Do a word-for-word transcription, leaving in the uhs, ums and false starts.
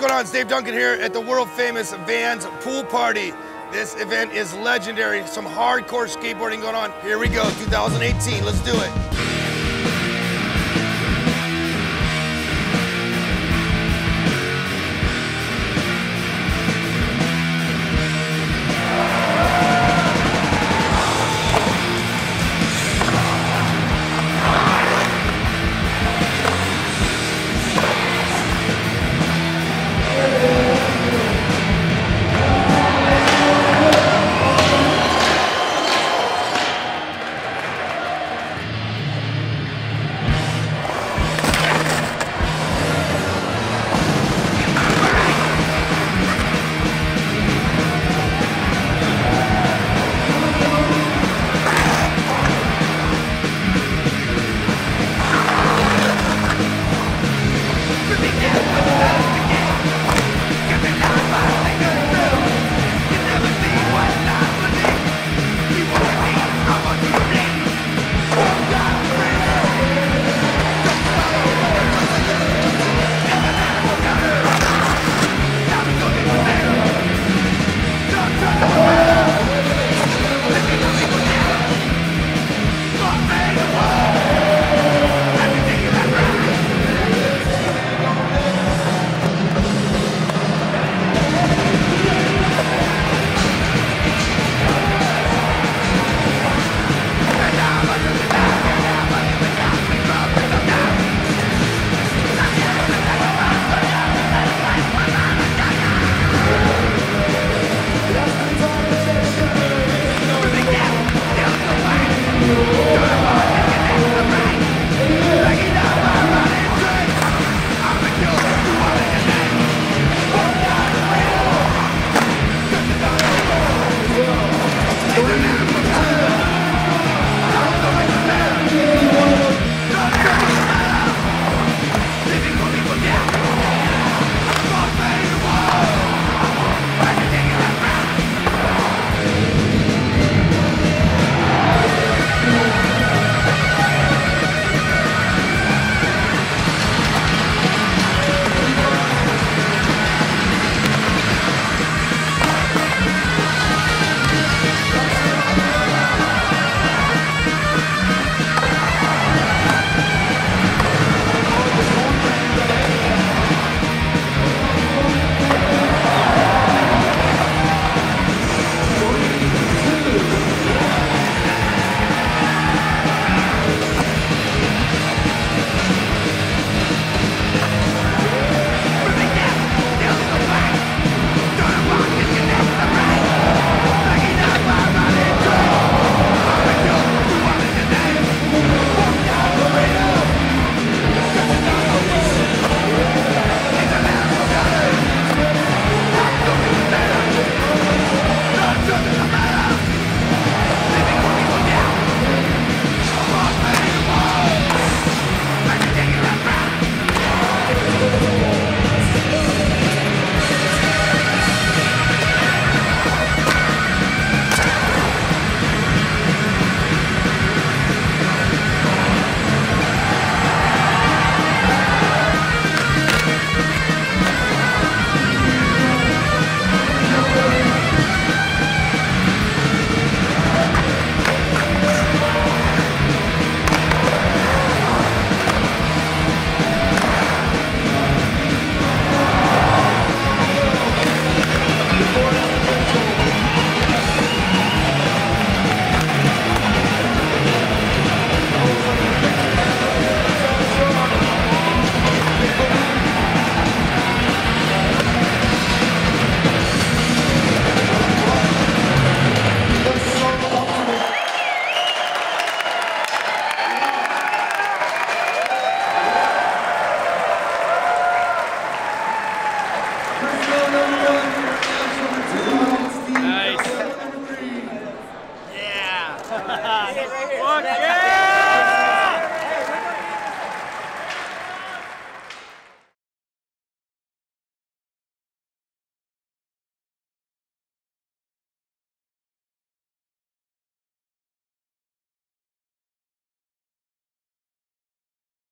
going on? It's Dave Duncan here at the world famous Vans pool party. This event is legendary. Some hardcore skateboarding going on. Here we go, two thousand eighteen, let's do it.